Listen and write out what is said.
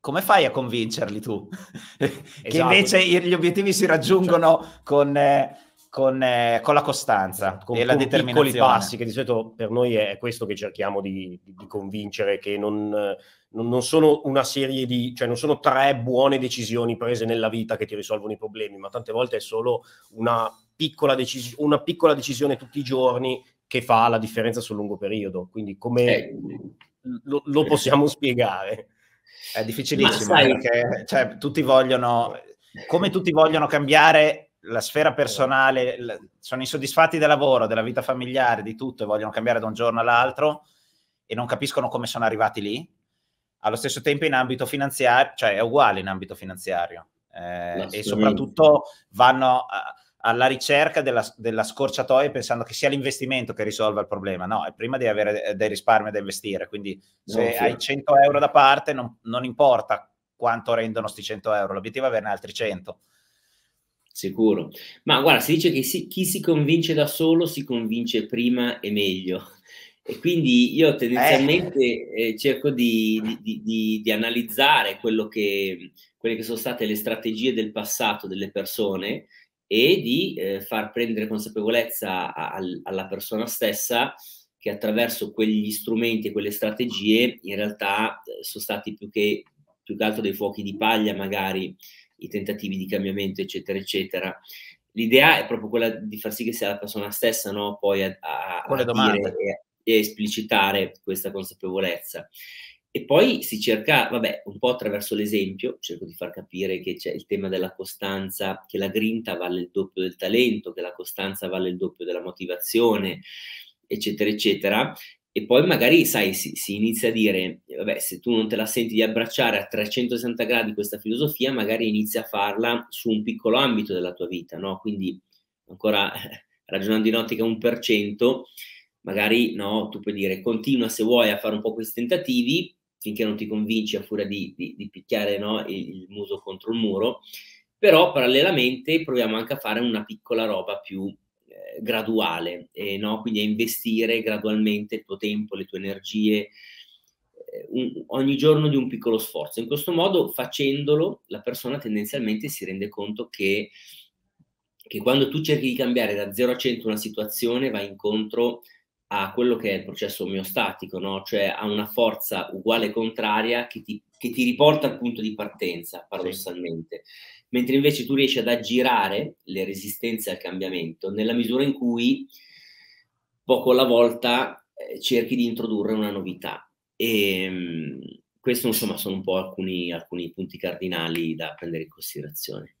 come fai a convincerli tu? Esatto. Che invece gli obiettivi si raggiungono con la costanza e la determinazione. Piccoli passi, che di solito per noi è questo che cerchiamo di convincere, che non sono una serie di, cioè non sono tre buone decisioni prese nella vita che ti risolvono i problemi, ma tante volte è solo una piccola decisione tutti i giorni che fa la differenza sul lungo periodo. Quindi come lo possiamo spiegare? È difficilissimo, perché cioè, tutti vogliono cambiare la sfera personale, sono insoddisfatti del lavoro, della vita familiare, di tutto, e vogliono cambiare da un giorno all'altro e non capiscono come sono arrivati lì. Allo stesso tempo in ambito finanziario, cioè è uguale in ambito finanziario, e soprattutto vanno alla ricerca della scorciatoia pensando che sia l'investimento che risolva il problema. No, è prima di avere dei risparmi da investire, quindi se hai 100 euro da parte non importa quanto rendono sti 100 euro, l'obiettivo è averne altri 100. Sicuro. Ma guarda, si dice che chi si convince da solo si convince prima e meglio, e quindi io tendenzialmente cerco di analizzare quelle che sono state le strategie del passato delle persone e di far prendere consapevolezza alla persona stessa che attraverso quegli strumenti e quelle strategie in realtà sono stati più che altro dei fuochi di paglia, magari i tentativi di cambiamento, eccetera, eccetera. L'idea è proprio quella di far sì che sia la persona stessa, no? Poi a dire e esplicitare questa consapevolezza. E poi si cerca, vabbè, un po' attraverso l'esempio, cerco di far capire che c'è il tema della costanza, che la grinta vale il doppio del talento, che la costanza vale il doppio della motivazione, eccetera, eccetera. E poi magari, sai, si inizia a dire, vabbè, se tu non te la senti di abbracciare a 360 gradi questa filosofia, magari inizia a farla su un piccolo ambito della tua vita, no? Quindi, ancora ragionando in ottica 1%, magari, no, tu puoi dire, continua se vuoi a fare un po' questi tentativi, finché non ti convinci a furia di picchiare, no, il muso contro il muro, però parallelamente proviamo anche a fare una piccola roba più graduale, no? Quindi a investire gradualmente il tuo tempo, le tue energie, ogni giorno di un piccolo sforzo. In questo modo, facendolo, la persona tendenzialmente si rende conto che quando tu cerchi di cambiare da 0 a 100 una situazione, vai incontro a quello che è il processo omeostatico, no? Cioè a una forza uguale e contraria che ti riporta al punto di partenza, paradossalmente. Sì. Mentre invece tu riesci ad aggirare le resistenze al cambiamento nella misura in cui poco alla volta cerchi di introdurre una novità. E questo, insomma, sono un po' alcuni punti cardinali da prendere in considerazione.